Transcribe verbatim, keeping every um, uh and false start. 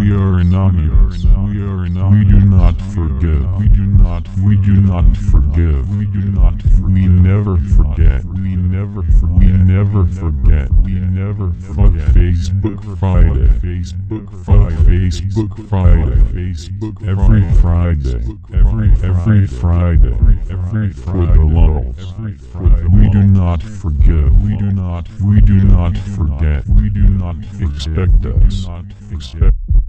We are anonymous. We are anonymous. We do not forgive. We do not. We do not forgive. We do not. We never forget. We never. We never forget. We never. Fuck Facebook Friday. Facebook Friday. Facebook Friday. Facebook every Friday. Every every Friday. Every for the lulls. We do not forgive. We do not. We do not forget. We do not expect us. Expect.